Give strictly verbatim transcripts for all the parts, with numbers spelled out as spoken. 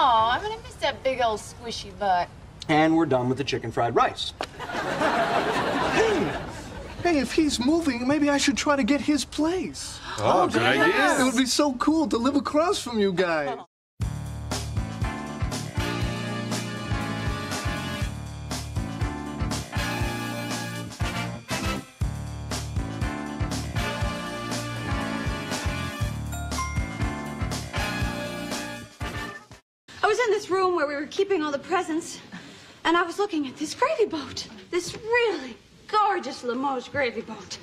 Oh, I'm gonna miss that big old squishy butt. And we're done with the chicken fried rice. Hey, hey, if he's moving, maybe I should try to get his place. Oh, oh good idea. Yes. It would be so cool to live across from you guys. I was in this room where we were keeping all the presents. And I was looking at this gravy boat, this really gorgeous Lemoche gravy boat.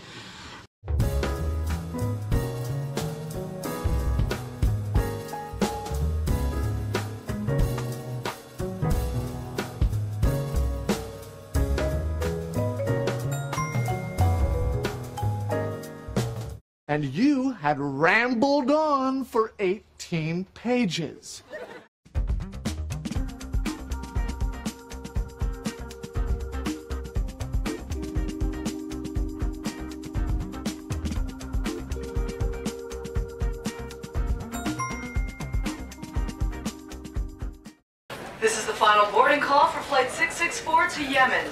And you had rambled on for eighteen pages. This is the final boarding call for flight six six four to Yemen.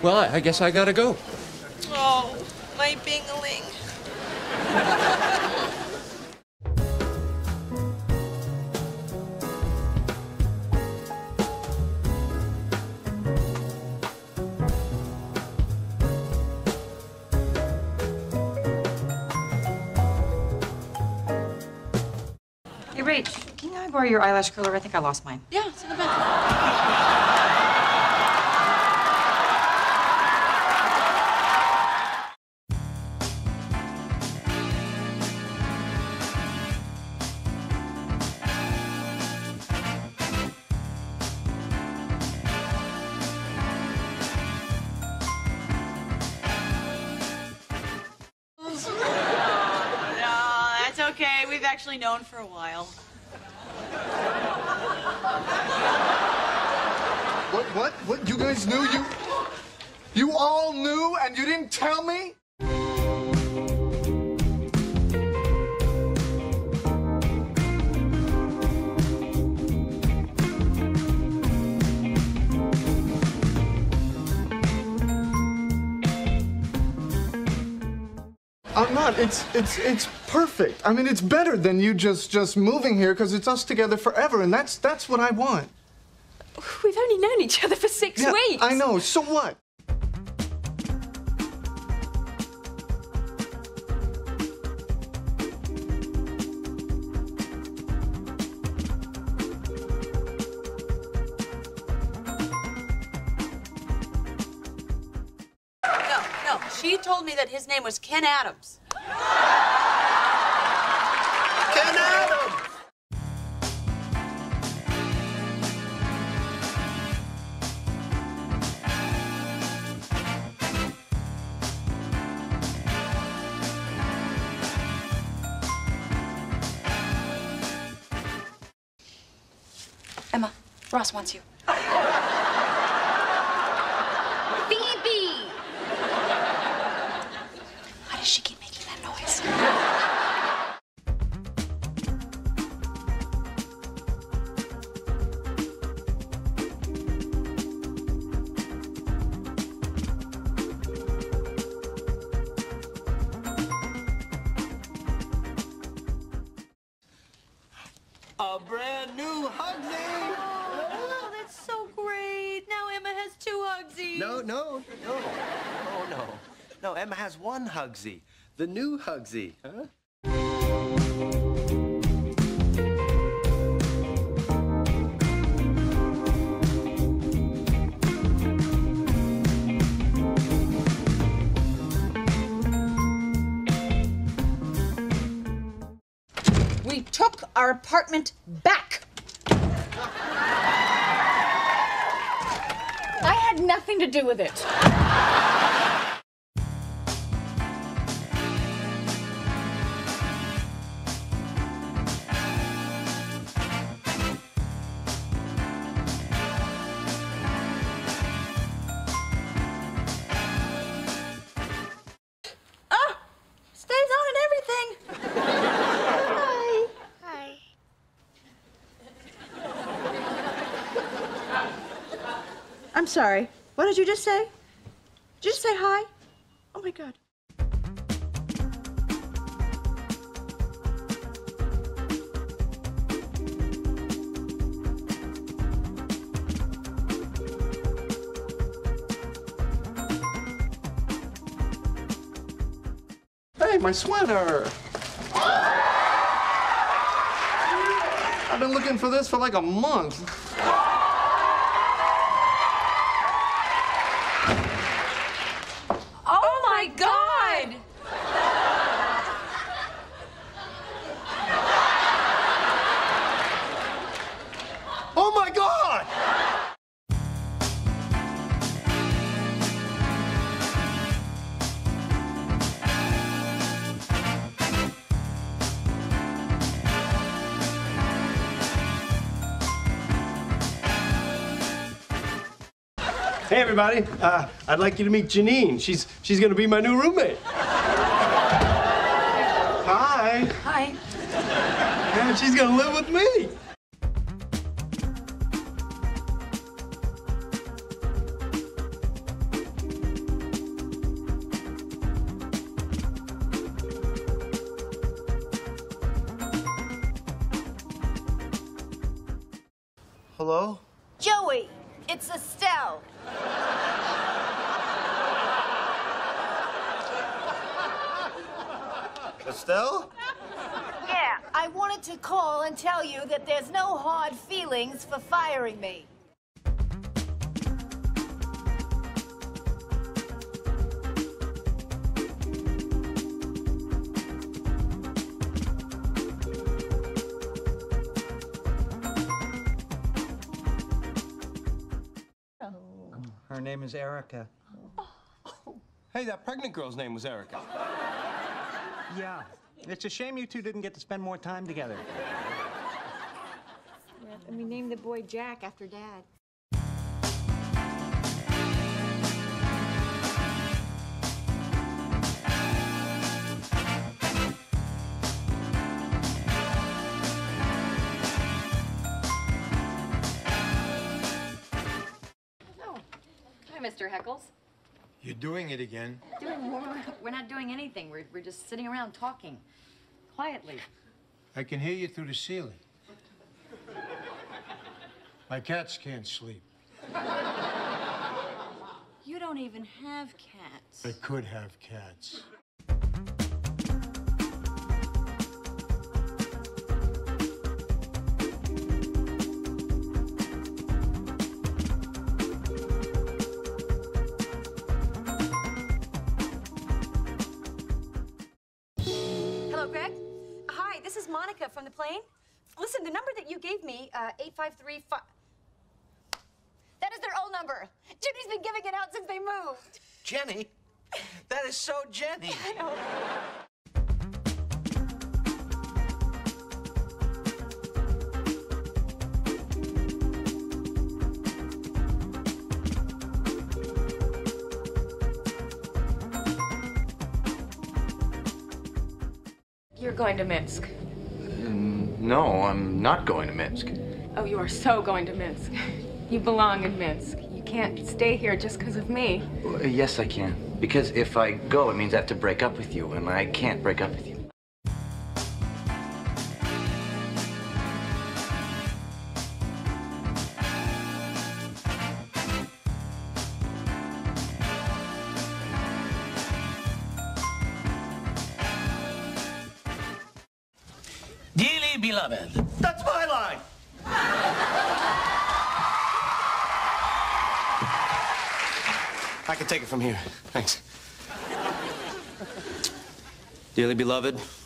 Well, I guess I gotta go. Oh, my bingling. Can I borrow your eyelash curler? I think I lost mine. Yeah, it's in the bathroom. No, that's okay. We've actually known for a while. What, what, what, you guys knew? You, you all knew and you didn't tell me? I'm not. It's, it's, it's perfect. I mean, it's better than you just, just moving here because it's us together forever, and that's, that's what I want. We've only known each other for six yeah, weeks. I know. So what? No, no. She told me that his name was Ken Adams. Ken Adams! Emma, Ross wants you. Phoebe! Why does she keep making that noise? A brand new Hugsy! No, no, no, oh no, no, Emma has one Hugsy, the new Hugsy, huh? We took our apartment back. I had nothing to do with it. Oh, stays on and everything. Bye. sorry. What did you just say? Did you just say hi? Oh my God. Hey, my sweater. I've been looking for this for like a month. Oh, oh my God! God. Oh my God! Hey everybody, uh, I'd like you to meet Janine. She's she's gonna be my new roommate. Hi. Hi. And she's gonna live with me. Hello? Joey, it's Estelle. Estelle? Yeah, I wanted to call and tell you that there's no hard feelings for firing me. Her name is Erica. Oh. Hey, that pregnant girl's name was Erica. Yeah. It's a shame you two didn't get to spend more time together. Yeah, and we named the boy Jack after Dad. Oh. Hi, Mister Heckles. You're doing it again. Doing more? We're not doing anything. We're, we're just sitting around talking. Quietly. I can hear you through the ceiling. My cats can't sleep. You don't even have cats. I could have cats. This is Monica from the plane. Listen, the number that you gave me, uh, eight five three five... That is their old number. Jenny's been giving it out since they moved. Jenny? That is so Jenny. I know. You're going to Minsk. No, I'm not going to Minsk. Oh, you are so going to Minsk. You belong in Minsk. You can't stay here just because of me. Well, yes, I can. Because if I go, it means I have to break up with you, and I can't break up with you. Dearly beloved. That's my line! I can take it from here. Thanks. Dearly beloved.